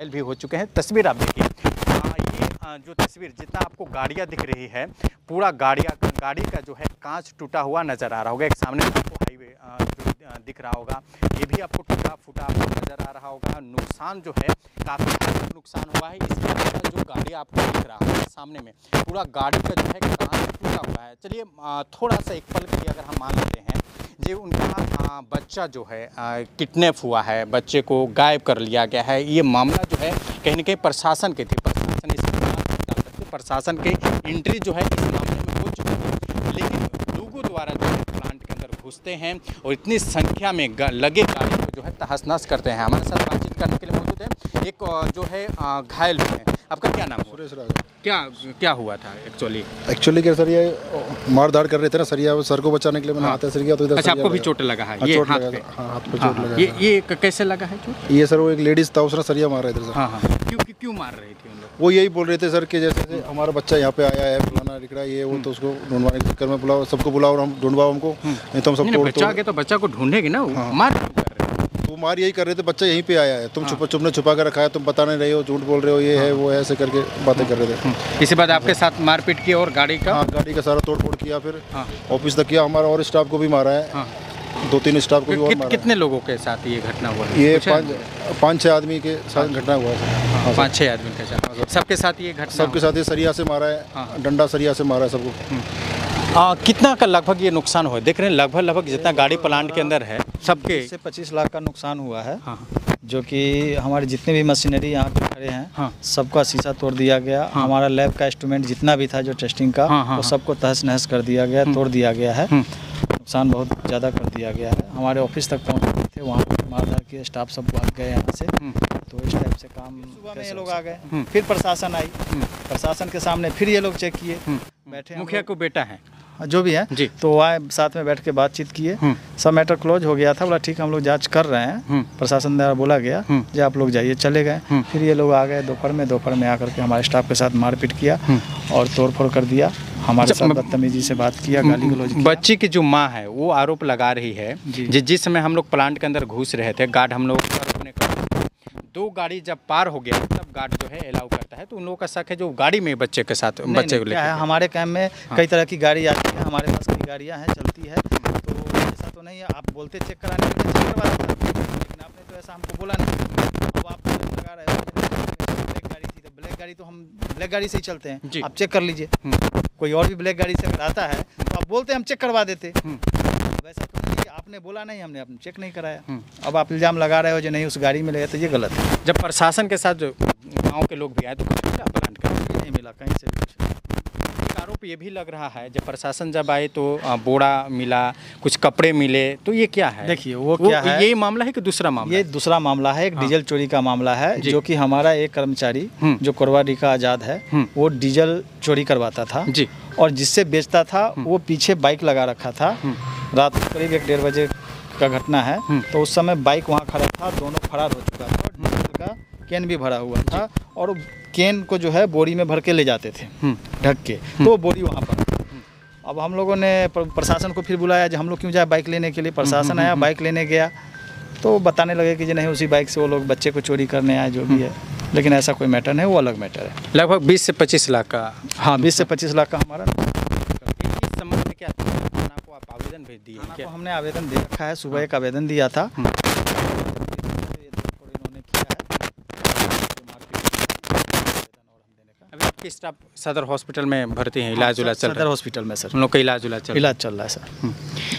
घायल भी हो चुके हैं। तस्वीर आप देखिए, ये जो तस्वीर जितना आपको गाड़ियाँ दिख रही है, पूरा गाड़ी का जो है कांच टूटा हुआ नज़र आ रहा होगा। एक सामने आपको हाईवे दिख रहा होगा, ये भी आपको टूटा फूटा आपको नज़र आ रहा होगा। नुकसान जो है काफ़ी नुकसान हुआ है। इसके अलावा जो गाड़ी आपको दिख रहा है सामने में, पूरा गाड़ी का जो है कांच टूटा हुआ है। चलिए थोड़ा सा एक पल के लिए अगर हम मान लेते हैं जी, उनका बच्चा जो है किडनैप हुआ है, बच्चे को गायब कर लिया गया है। ये मामला जो है कहीं ना कहीं प्रशासन के थे, प्रशासन इस प्रशासन की एंट्री जो है इस मामले में हो चुकी है, लेकिन लोगों द्वारा जो है प्लांट के अंदर घुसते हैं और इतनी संख्या में लगे गाड़ियों को जो है तहस नहस करते हैं। हमारे साथ बातचीत करने के लिए मौजूद है एक जो है घायल हुए हैं। आपका क्या नाम? सुरेश राघव। क्या हुआ था एक्चुअली क्या सर, ये मारधाड़ कर रहे थे ना सर, ये सर को बचाने के लिए मैंने हाथ से किया तो इधर। अच्छा, आपको भी चोट लगा है? ये हाथ पे, हाथ पे चोट लगा। ये कैसे लगा है चोट? ये सर वो एक लेडीज था, उसने सरिया मार रहे थे सर। हाँ, क्यों मार रहे थे उन लोग? वो यही बोल रहे थे सर कि जैसे हमारा बच्चा यहाँ पे आया है, फलाना रिकड़ा ये वो, तो उसको ढूंढवाने के चक्कर में बुलाओ, सबको बुलाओ, हम ढूंढवाओ हमको, नहीं तो हम सबको बचा के तो बच्चा को ढूंढेगी ना। मार मार यही कर रहे थे, बच्चा यहीं पे आया है, तुम छुपा कर रखा है, तुम बता नहीं रहे हो, झूठ बोल रहे हो, ये है वो है, ऐसे करके बातें कर रहे थे। इसके बाद आपके साथ मारपीट की और गाड़ी का सारा तोड़ फोड़ किया, फिर ऑफिस तक किया हमारा, और स्टाफ को भी मारा है। दो तीन स्टाफ को भी और मारा। कितने लोगों के साथ ये घटना हुआ? ये 5-6 आदमी के साथ घटना हुआ है। 5-6 आदमी के साथ, सबके साथ ये घटना? सबके साथ, ये सरिया से मारा है, डंडा सरिया से मारा है सबको। कितना का लगभग ये नुकसान हुआ? देख रहे हैं लगभग जितना गाड़ी प्लांट के अंदर है सबके 25 लाख का नुकसान हुआ है। हाँ। जो कि हमारे जितने भी मशीनरी यहाँ पे खड़े हैं, हाँ, सबका शीशा तोड़ दिया गया। हाँ। हमारा लैब का इंस्ट्रूमेंट जितना भी था जो टेस्टिंग का, हाँ, हाँ, वो सबको तहस नहस कर दिया गया, तोड़ दिया गया है, नुकसान बहुत ज़्यादा कर दिया गया है। हमारे ऑफिस तक पहुँच थे, वहाँ पर मारधार के स्टाफ सब भाग गए यहाँ से, तो इस टाइप से काम। सुबह में ये लोग आ गए, फिर प्रशासन आई, प्रशासन के सामने फिर ये लोग चेक किए, बैठे मुखिया को बेटा है जो भी है जी, तो आए साथ में बैठ के बातचीत किए, सब मैटर क्लोज हो गया था। बोला ठीक, हम लोग जांच कर रहे हैं, प्रशासन द्वारा बोला गया जी आप लोग जाइए, चले गए। फिर ये लोग आ गए दोपहर में आकर के हमारे स्टाफ के साथ मारपीट किया और तोड़फोड़ कर दिया, हमारे साथ बदतमीजी से बात किया, गाली गलौज किया। बच्ची की जो माँ है वो आरोप लगा रही है जिस समय हम लोग प्लांट के अंदर घुस रहे थे, गार्ड हम लोग 2 गाड़ी जब पार हो गया तब गार्ड जो है अलाउ करता है, तो उन लोगों का शक है जो गाड़ी में बच्चे के साथ बच्चे को लेकर है। हमारे कैंप में कई तरह की गाड़ी आती है, हमारे पास कई गाड़ियाँ हैं, चलती है, तो ऐसा तो नहीं है। आप बोलते चेक कराने के लिए चेक करवा रहे थे, लेकिन आपने तो ऐसा हमको बोला नहीं। तो आप लगा रहे हो ब्लैक गाड़ी थी, तो ब्लैक गाड़ी तो हम ब्लैक गाड़ी से ही चलते हैं, आप चेक कर लीजिए। कोई और भी ब्लैक गाड़ी से अगर आता है तो आप बोलते हैं हम चेक करवा देते, वैसा तो आपने बोला नहीं, हमने अपने चेक नहीं कराया। अब आप इल्ज़ाम लगा रहे हो जो नहीं उस गाड़ी में ले, तो ये गलत है। जब प्रशासन के साथ जो गांव के लोग भी आए तो कुछ मिला? प्लांट का नहीं मिला कहीं से कुछ। आरोप ये भी लग रहा है जब प्रशासन जब आए तो बोरा मिला, कुछ कपड़े मिले, तो ये क्या है? देखिए वो क्या है, ये मामला है कि दूसरा मामला? ये दूसरा मामला है, एक डीजल चोरी का मामला है, जो कि हमारा एक कर्मचारी जो कोरवाडी का आज़ाद है, वो डीजल चोरी करवाता था जी, और जिससे बेचता था वो पीछे बाइक लगा रखा था। रात को करीब 1-1:30 बजे का घटना है, तो उस समय बाइक वहाँ खड़ा था, दोनों फरार हो चुका था, डीजल का केन भी भरा हुआ था, और केन को जो है बोरी में भर के ले जाते थे ढक के, तो बोरी वहाँ पर। अब हम लोगों ने प्रशासन को फिर बुलाया जी, हम लोग क्यों जाए बाइक लेने के लिए? प्रशासन आया, बाइक लेने गया तो बताने लगे कि जी नहीं उसी बाइक से वो लोग बच्चे को चोरी करने आए, जो भी है, लेकिन ऐसा कोई मैटर नहीं, वो अलग मैटर है। लगभग 20 से 25 लाख का, हाँ 20 से 25 लाख का हमारा। इस संबंध में क्या आप आवेदन भेज दिए हैं क्या? हमने आवेदन दे रखा है, सुबह एक आवेदन दिया था, स्टाफ सदर हॉस्पिटल में भर्ती हैं, इलाज उलाज चल रहा है सदर हॉस्पिटल में सर, उन लोग का इलाज चल रहा है सर।